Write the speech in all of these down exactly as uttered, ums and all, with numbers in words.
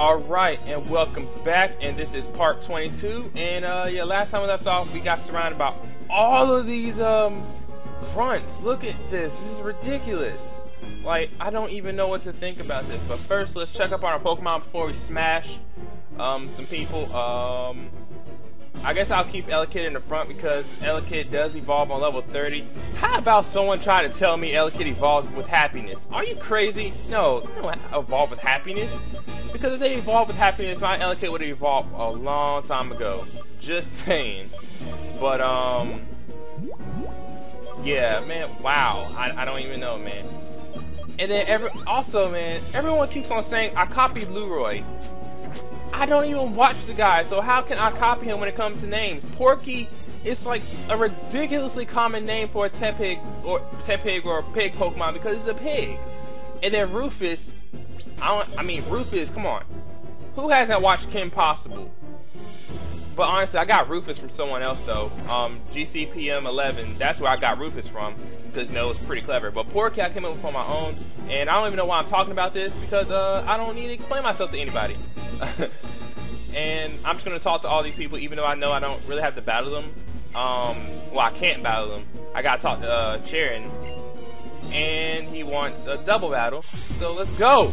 Alright, and welcome back, and this is part twenty-two, and uh, yeah, last time we left off, we got surrounded by all of these, um, grunts. Look at this, this is ridiculous. Like, I don't even know what to think about this, but first, let's check up on our Pokemon before we smash, um, some people. um, I guess I'll keep Elekid in the front because Elekid does evolve on level thirty. How about someone try to tell me Elekid evolves with happiness? Are you crazy? No, they don't evolve with happiness. Because if they evolved with happiness, my Elekid would have evolved a long time ago. Just saying. But, um... yeah, man, wow. I, I don't even know, man. And then, every, also, man, everyone keeps on saying, I copied Luroy. I don't even watch the guy, so how can I copy him when it comes to names? Porky is like a ridiculously common name for a Tepig or Tepig or a pig Pokemon because it's a pig. And then Rufus, I don't, I mean Rufus, come on, who hasn't watched Kim Possible? But honestly, I got Rufus from someone else though. Um, G C P M eleven, that's where I got Rufus from because you know, it was pretty clever. But Porky, I came up with on my own, and I don't even know why I'm talking about this because uh, I don't need to explain myself to anybody. And I'm just gonna talk to all these people, even though I know I don't really have to battle them. Um, well, I can't battle them. I gotta talk to uh, Cheren, and he wants a double battle. So let's go.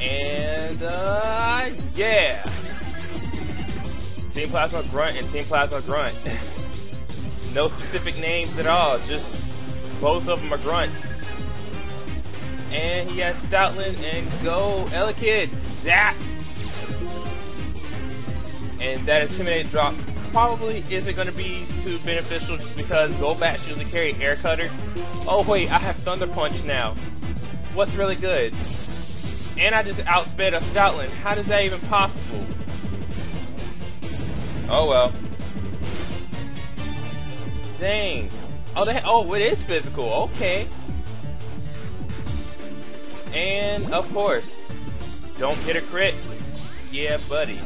And uh, yeah, Team Plasma grunt and Team Plasma grunt. No specific names at all. Just both of them are grunt. And he has Stoutland and go Elekid. Zap! And that Intimidate drop probably isn't going to be too beneficial just because Golbat's usually carry Air Cutter. Oh wait, I have Thunder Punch now. What's really good? And I just outsped a Stoutland. How is that even possible? Oh well. Dang. Oh, they, oh, it is physical. Okay. And, of course, don't hit a crit. Yeah, buddy.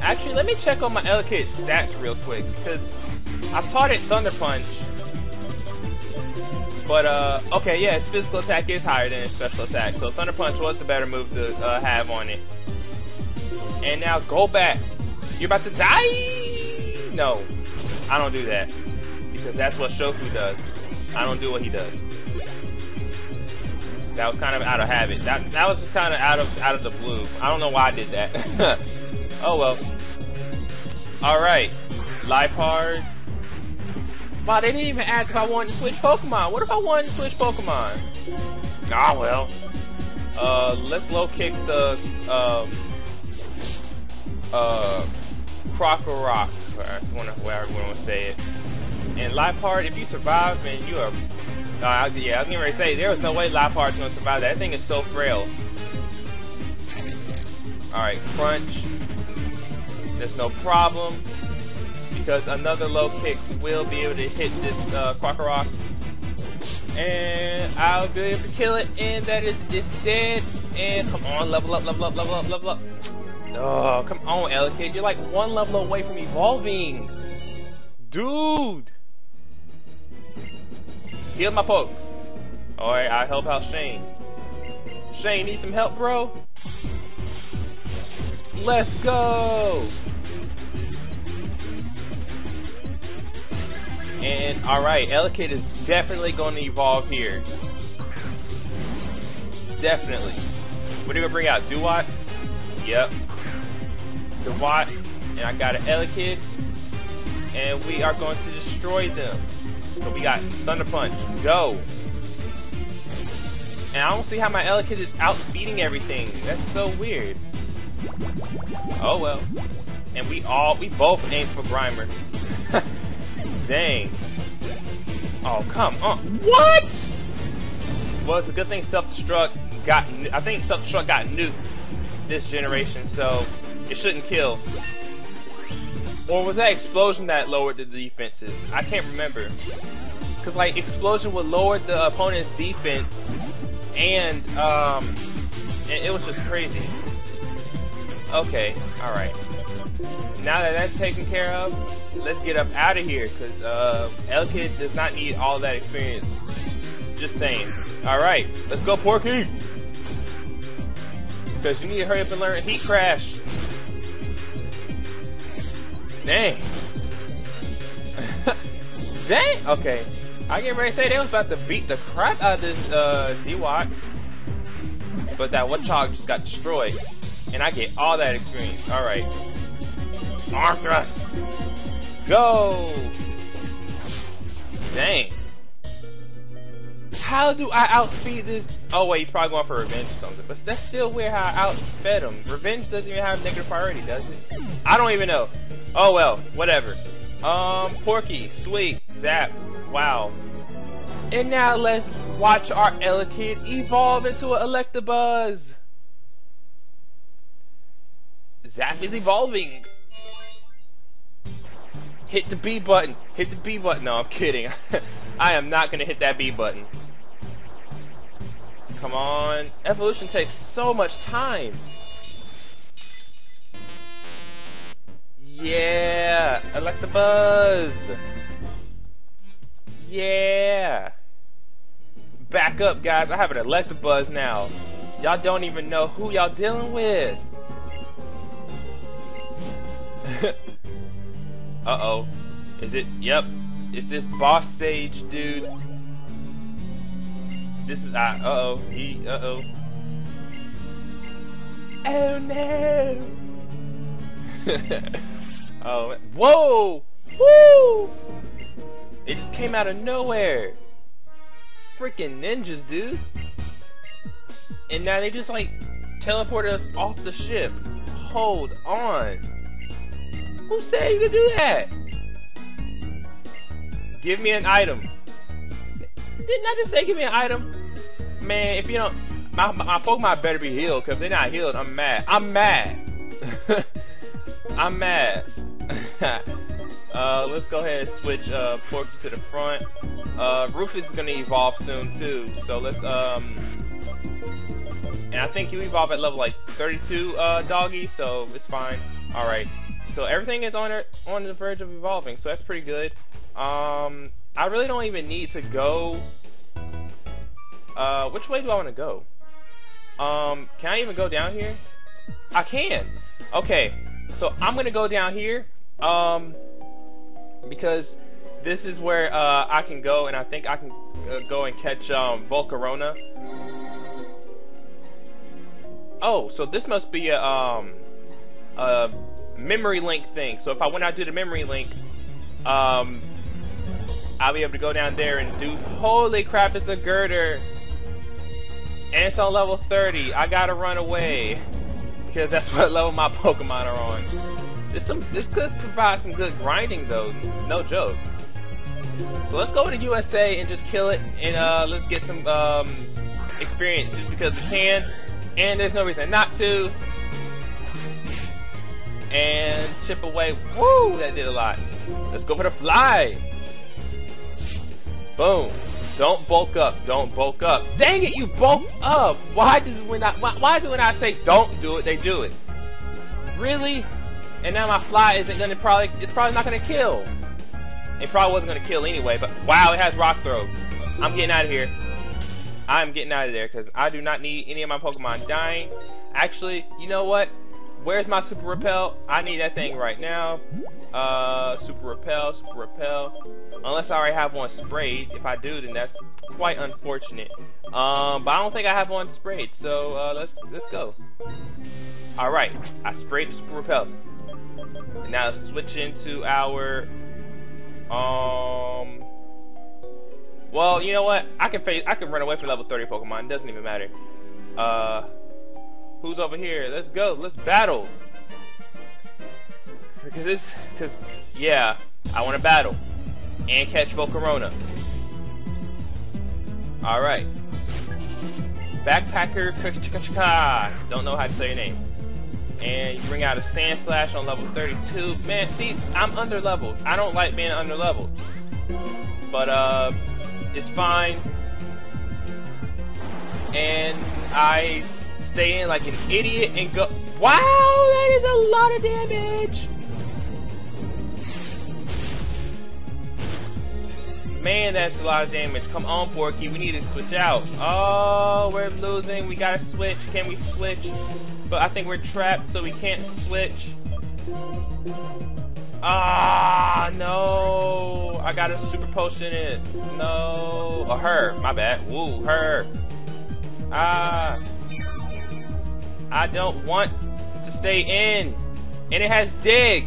Actually, let me check on my Elekid stats real quick, because I taught it Thunder Punch. But, uh, okay, yeah, its physical attack is higher than its special attack, so Thunder Punch was the better move to uh, have on it. And now, go back. You're about to die! No, I don't do that, because that's what Shoku does. I don't do what he does. That was kind of out of habit. That that was just kind of out of out of the blue. I don't know why I did that. Oh well. All right, Liepard. Wow, they didn't even ask if I wanted to switch Pokemon. What if I wanted to switch Pokemon? Ah well. Uh, let's low kick the um uh Krokorok. I don't know where I want to say it. And Liepard, if you survive, man, you are. Uh, yeah, I was getting ready to say, there was no way Lifeheart's gonna survive that. That thing is so frail. Alright, crunch. There's no problem. Because another low kick will be able to hit this uh, Krokorok. And I'll be able to kill it. And that is it's dead. And come on, level up, level up, level up, level up. Oh, come on, Elekid. You're like one level away from evolving. Dude. Heal my pokes. Alright, I'll help out Shane. Shane, need some help, bro? Let's go! And, alright, Elekid is definitely going to evolve here. Definitely. What are you going to bring out? Dewott? Yep. Dewott. And I got an Elekid. And we are going to destroy them. So we got Thunder Punch. Go! And I don't see how my Elekid is outspeeding everything. That's so weird. Oh well. And we all, we both aimed for Grimer. Dang. Oh, come on. What?! Well, it's a good thing Self-Destruct got, I think Self-Destruct got nuked this generation, so it shouldn't kill. Or was that Explosion that lowered the defenses? I can't remember. Cause like Explosion would lower the opponent's defense, and um, it, it was just crazy. Okay, all right. Now that that's taken care of, let's get up out of here. Cause uh, Elekid does not need all that experience. Just saying. All right, let's go, Porky. because you need to hurry up and learn Heat Crash. Dang. Dang. Okay. I get ready to say they was about to beat the crap out of this uh, Dewott, but that one child just got destroyed, and I get all that experience. All right. Arm thrust. Go. Dang. How do I outspeed this? Oh wait, he's probably going for revenge or something. But that's still weird how I outsped him. Revenge doesn't even have negative priority, does it? I don't even know. Oh well, whatever. Um, Porky, sweet, zap, wow. And now let's watch our Elekid evolve into an Electabuzz. Zap is evolving. Hit the B button. Hit the B button. No, I'm kidding. I am not gonna hit that B button. Come on. Evolution takes so much time. Yeah. Electabuzz. Yeah. Back up, guys. I have an Electabuzz now. Y'all don't even know who y'all dealing with. Uh-oh. Is it? Yep. It's this boss sage dude. This is I. Uh, uh-oh. He. Uh-oh. Oh, no. Oh. Whoa. Woo. It just came out of nowhere. Freaking ninjas, dude. And now they just, like, teleported us off the ship. Hold on. Who said you could do that? Give me an item. Didn't I just say give me an item? Man, if you don't... My, my Pokemon better be healed, because if they're not healed, I'm mad. I'm mad. I'm mad. uh, let's go ahead and switch uh, Porky to the front. Uh, Rufus is going to evolve soon, too. So let's... um. And I think you evolve at level, like, thirty-two, uh, Doggy, so it's fine. Alright. So everything is on on the verge of evolving, so that's pretty good. Um, I really don't even need to go. Uh, which way do I want to go? Um, can I even go down here? I can. Okay, so I'm gonna go down here. Um, because this is where uh, I can go, and I think I can uh, go and catch um, Volcarona. Oh, so this must be a um a memory link thing. So if I went out to the memory link, um, I'll be able to go down there and do. Holy crap! It's a girder, and it's on level thirty. I gotta run away because that's what level my Pokemon are on. This some this could provide some good grinding though, no joke. So let's go to U S A and just kill it, and uh, let's get some um, experience just because we can, and there's no reason not to. And chip away. Woo! That did a lot. Let's go for the fly. Boom. Don't bulk up. Don't bulk up. Dang it! You bulked up. Why does when I why, why is it when I say don't do it, they do it? Really? And now my fly isn't gonna probably. It's probably not gonna kill. It probably wasn't gonna kill anyway. But wow, it has rock throw. I'm getting out of here. I'm getting out of there because I do not need any of my Pokemon dying. Actually, you know what? Where's my super repel? I need that thing right now. Uh, super repel, super repel. Unless I already have one sprayed. If I do, then that's quite unfortunate. Um, but I don't think I have one sprayed. So uh, let's let's go. All right, I sprayed the super repel. Now let's switch into our um. Well, you know what? I can face. I can run away from level thirty Pokemon. It doesn't even matter. Uh. Who's over here? Let's go. Let's battle. Because it's, because, yeah, I want to battle. And catch Volcarona. Alright. Backpacker Kachka. Don't know how to say your name. And you bring out a Sand Slash on level thirty-two. Man, see, I'm underleveled. I don't like being underleveled. But, uh, it's fine. And I... stay in like an idiot and go. Wow, that is a lot of damage. Man, that's a lot of damage. Come on, Porky. We need to switch out. Oh, we're losing. We gotta switch. Can we switch? But I think we're trapped, so we can't switch. Ah, no. I got a super potion in. No. Oh, her. My bad. Woo, her. Ah. I don't want to stay in. And it has dig.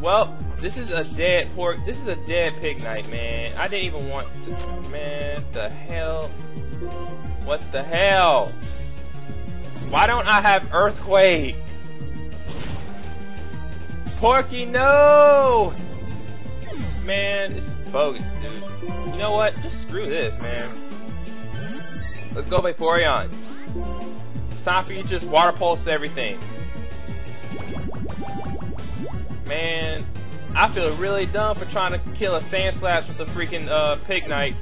Well, this is a dead pork. This is a dead pig night, man. I didn't even want to. Man, the hell? What the hell? Why don't I have earthquake? Porky, no! Man, this is bogus, dude. You know what? Just screw this, man. Let's go Vaporeon. It's time for you to just water pulse everything. Man, I feel really dumb for trying to kill a sand slash with a freaking uh, pig knight.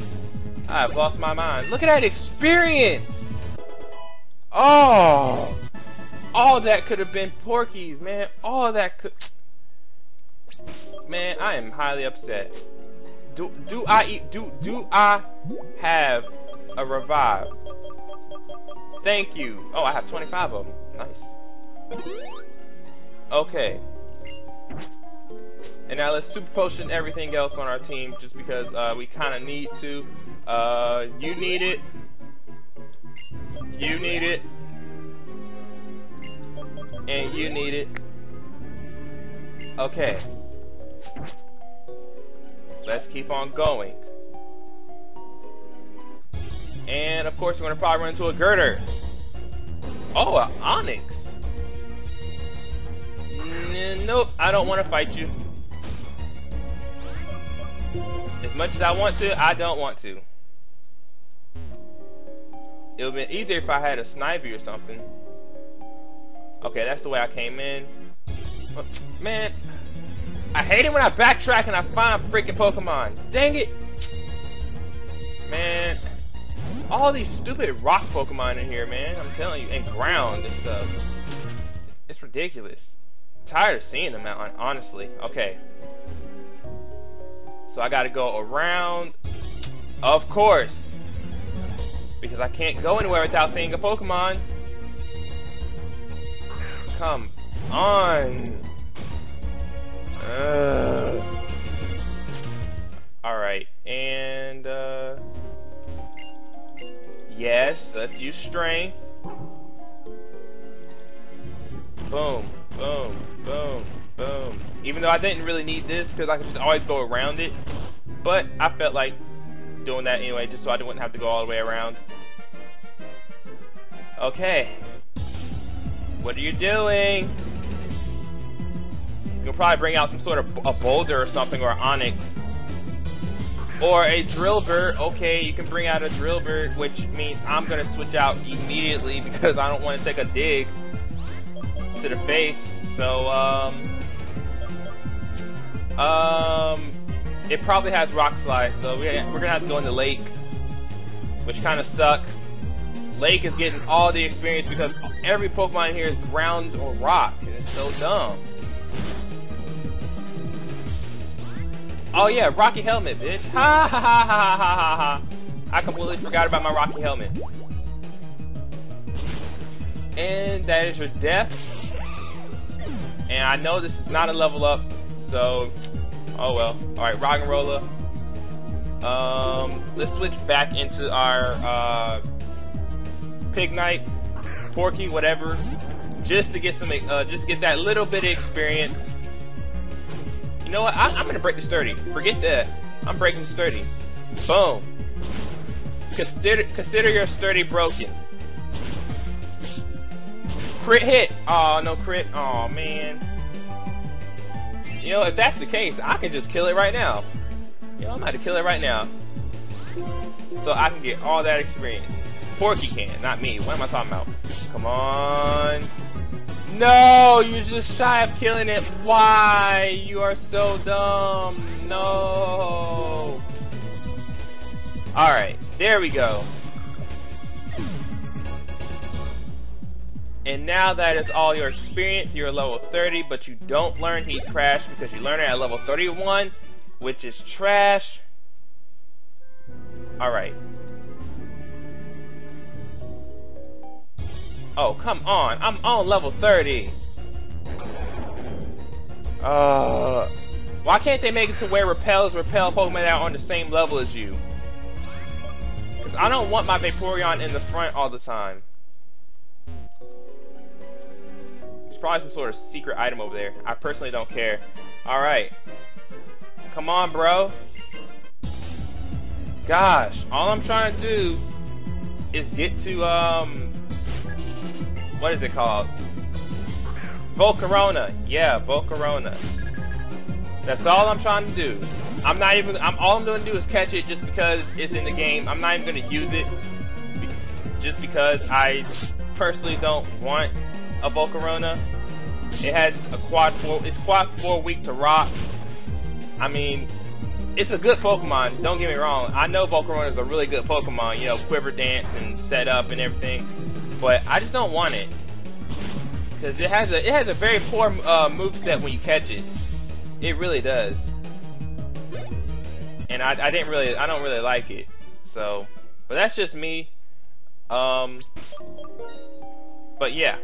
I've lost my mind. Look at that experience! Oh! All that could have been Porky's, man. All that could... Man, I am highly upset. Do, do I eat... Do, do I have a revive? Thank you. Oh, I have twenty-five of them. Nice. Okay. And now let's super potion everything else on our team just because uh, we kind of need to. Uh, you need it. You need it. And you need it. Okay. Let's keep on going. And of course, we're going to probably run into a girder. Oh, an Onix. Nope, I don't want to fight you. As much as I want to, I don't want to. It would have been easier if I had a Snivy or something. Okay, that's the way I came in. Man, I hate it when I backtrack and I find a freaking Pokemon. Dang it! Man, all these stupid rock Pokemon in here, man. I'm telling you, and ground and stuff. It's ridiculous. Tired of seeing them out, honestly. Okay, so I gotta go around, of course, because I can't go anywhere without seeing a Pokemon. Come on. Ugh. All right, and uh, yes, let's use strength. Boom. Boom, boom, boom. Even though I didn't really need this because I could just always go around it. But I felt like doing that anyway just so I wouldn't have to go all the way around. Okay. What are you doing? He's going to probably bring out some sort of a boulder or something, or an Onix. Or a Drill Bird. Okay, you can bring out a Drill Bird, which means I'm going to switch out immediately because I don't want to take a dig to the face. So um um it probably has rock slide, so we, we're gonna have to go in the lake, which kind of sucks. Lake is getting all the experience because every Pokemon here is ground or rock, and it's so dumb. Oh yeah, Rocky Helmet, bitch. Ha ha ha ha ha ha ha. I completely forgot about my Rocky Helmet. And that is your death. And I know this is not a level up, so oh well. Alright, Roggenrola. Um let's switch back into our uh Pig Knight, Porky, whatever. Just to get some uh just to get that little bit of experience. You know what? I I'm gonna break the sturdy. Forget that. I'm breaking the sturdy. Boom. Consider consider your sturdy broken. Crit hit! Oh, no crit. Oh man. You know, if that's the case, I can just kill it right now. You know, I'm about to kill it right now. So I can get all that experience. Porky can, not me. What am I talking about? Come on. No, you're just shy of killing it. Why? You are so dumb. No. Alright, there we go. And now that is all your experience. You're level thirty, but you don't learn Heat Crash because you learn it at level thirty-one. which is trash. Alright. Oh, come on. I'm on level thirty. Uh, why can't they make it to where repels repel Pokemon that are on the same level as you? Because I don't want my Vaporeon in the front all the time. There's probably some sort of secret item over there. I personally don't care. Alright. Come on, bro. Gosh, all I'm trying to do is get to, um... what is it called? Volcarona. Yeah, Volcarona. That's all I'm trying to do. I'm not even... I'm all I'm going to do is catch it just because it's in the game. I'm not even going to use it be, just because I personally don't want a Volcarona. It has a quad four. It's quad four weak to rock. I mean, it's a good Pokemon. Don't get me wrong. I know Volcarona is a really good Pokemon. You know, Quiver Dance and setup and everything. But I just don't want it because it has a it has a very poor uh, move set when you catch it. It really does, and I, I didn't really I don't really like it. So, but that's just me. Um, but yeah,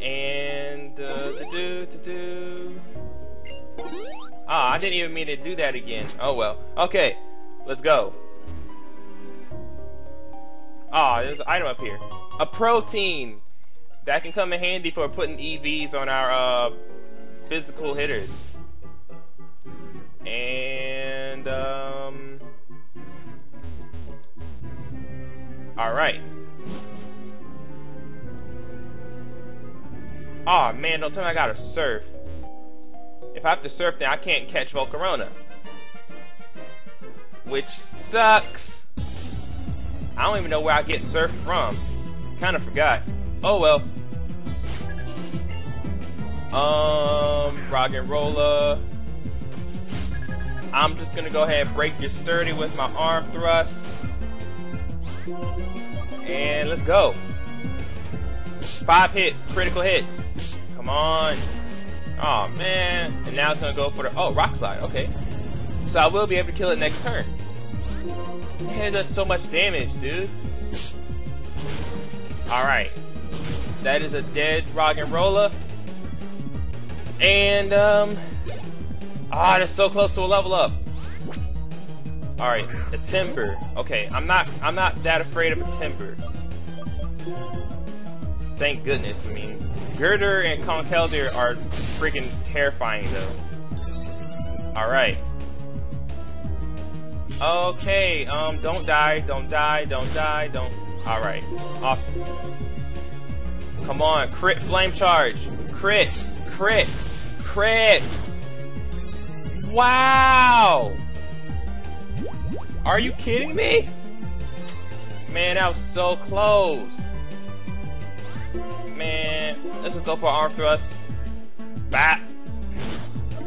and uh, to do to do. Ah, I didn't even mean to do that again. Oh well. Okay, let's go. Ah, oh, there's an item up here. A protein! That can come in handy for putting E Vs on our, uh, physical hitters. And, um... alright. Aw, oh, man, don't tell me I gotta surf. If I have to surf, then I can't catch Volcarona. Which sucks! I don't even know where I get surf from. Kinda forgot. Oh well. Um, Roggenrola. I'm just gonna go ahead and break your sturdy with my arm thrust. And let's go. Five hits, critical hits. Come on. Oh man. And now it's gonna go for the oh rock slide. Okay. So I will be able to kill it next turn. Man, it does so much damage, dude. Alright. That is a dead Roggenrola. And, um... ah, oh, that's so close to a level up. Alright, a Timber. Okay, I'm not I'm not that afraid of a Timber. Thank goodness, I mean. Girder and Conkeldir are freaking terrifying, though. Alright. Okay, um, don't die, don't die, don't die, don't... Alright, awesome. Come on, crit flame charge. Crit, crit, crit. Wow! Are you kidding me? Man, that was so close. Man, let's just go for arm thrust. Bap!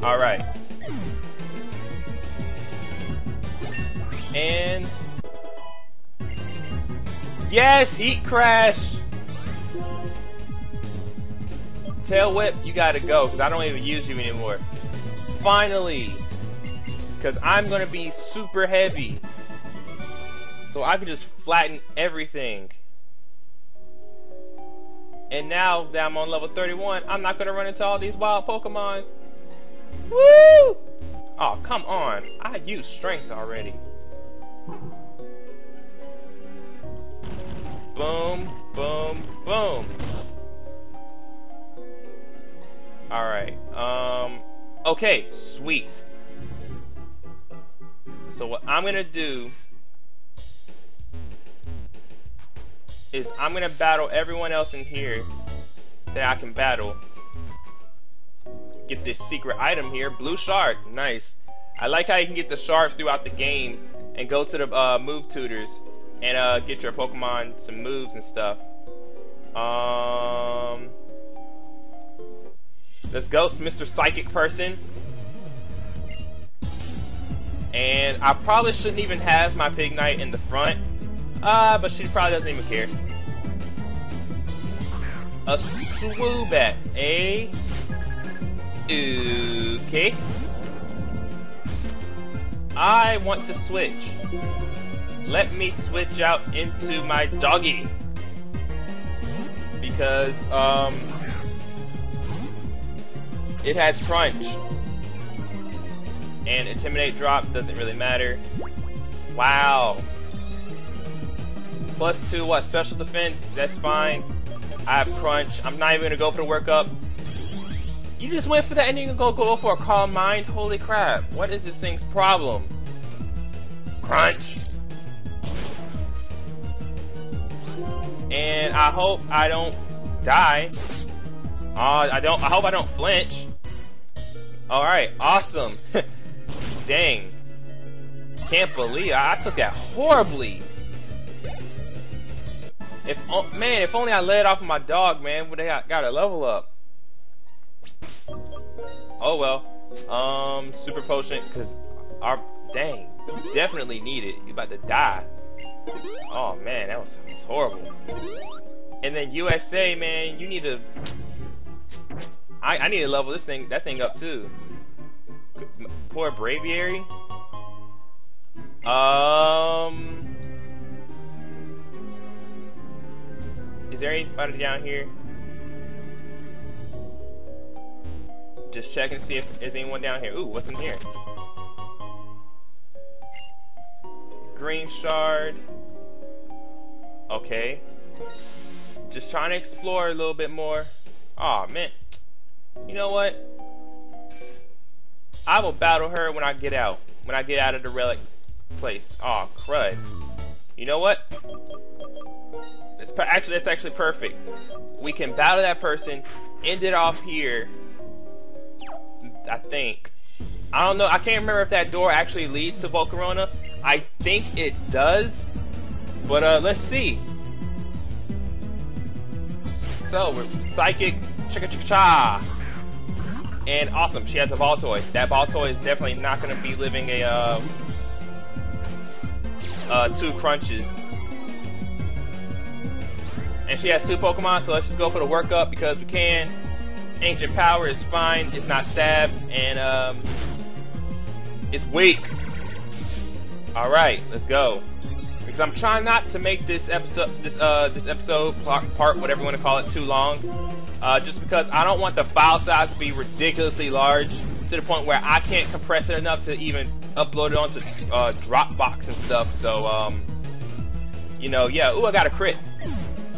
Alright. And yes, Heat Crash. Tail Whip, you gotta go because I don't even use you anymore. Finally, because I'm gonna be super heavy, so I can just flatten everything. And now that I'm on level thirty-one, I'm not gonna run into all these wild Pokemon. Woo! Oh, come on! I used strength already. Boom, boom, boom. Alright, um, okay, sweet. So what I'm gonna do is I'm gonna battle everyone else in here that I can battle. Get this secret item here, blue shard, nice. I like how you can get the shards throughout the game and go to the uh, move tutors and uh, get your Pokemon some moves and stuff. Um, let's go, Mister Psychic Person. And I probably shouldn't even have my Pignite in the front, uh, but she probably doesn't even care. A Swoobat, eh? Okay. I want to switch. Let me switch out into my doggy. Because, um... it has crunch. And Intimidate drop doesn't really matter. Wow. Plus two, what? Special defense? That's fine. I have crunch. I'm not even gonna go for the workup. You just went for that and you can go go for a calm mind? Holy crap. What is this thing's problem? Crunch. And I hope I don't die. Uh, I don't I hope I don't flinch. Alright, awesome. Dang. Can't believe I, I took that horribly. If oh, man, if only I let off my dog, man, would they got, got a level up. Oh well. Um, super potion, cause our dang definitely need it. You about to die. Oh man, that was, that was horrible. And then U S A, man, you need to. I I need to level this thing that thing up too. Poor Braviary. Um. Is there anybody down here? Just check and see if there's anyone down here. Ooh, what's in here? Green shard. Okay. Just trying to explore a little bit more. Aw, man. You know what? I will battle her when I get out. When I get out of the relic place. Aw, crud. You know what? It's actually, that's actually perfect. We can battle that person, end it off here. I think. I don't know. I can't remember if that door actually leads to Volcarona. I think it does. But uh, let's see. So, we're psychic. Chicka chicka cha. And awesome. She has a Voltoy. That Voltoy is definitely not going to be living a uh, uh, two crunches. And she has two Pokemon, so let's just go for the workup because we can. Ancient Power is fine, it's not stabbed, and um, it's weak. Alright, let's go. Because I'm trying not to make this episode, this uh, this episode, part, whatever you want to call it, too long. Uh, just because I don't want the file size to be ridiculously large to the point where I can't compress it enough to even upload it onto uh, Dropbox and stuff. So, um, you know, yeah. Ooh, I got a crit.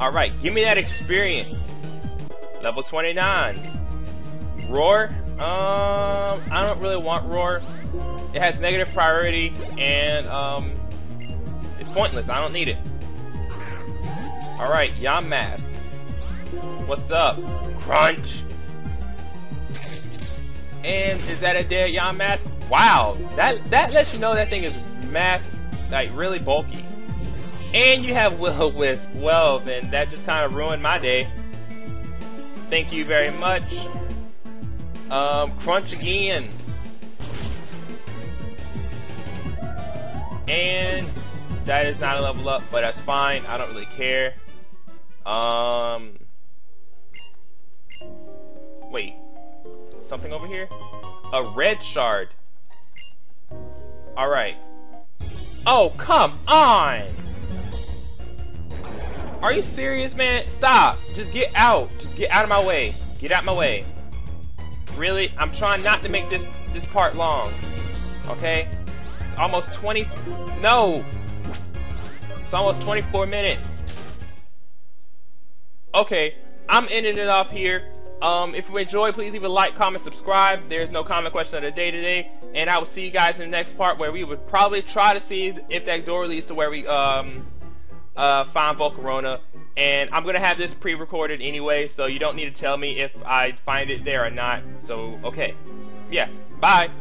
Alright, give me that experience. Level twenty-nine. Roar? Um, I don't really want Roar. It has negative priority, and um, it's pointless. I don't need it. Alright, Yamask. What's up? Crunch! And is that a dead Yamask? Wow! That, that lets you know that thing is math, like, really bulky. And you have Will-O-Wisp. Well, then that just kind of ruined my day. Thank you very much. Um, crunch again. And that is not a level up, but that's fine. I don't really care. Um, wait, something over here? A red shard. All right. Oh, come on. Are you serious, man? Stop! Just get out! Just get out of my way! Get out of my way! Really? I'm trying not to make this this part long. Okay? It's almost twenty. No! It's almost twenty-four minutes. Okay, I'm ending it off here. Um, if you enjoyed, please leave a like, comment, subscribe. There's no comment question of the day today, and I will see you guys in the next part where we would probably try to see if that door leads to where we um. Uh, find Volcarona, and I'm gonna have this pre-recorded anyway, so you don't need to tell me if I find it there or not. So okay, yeah, bye.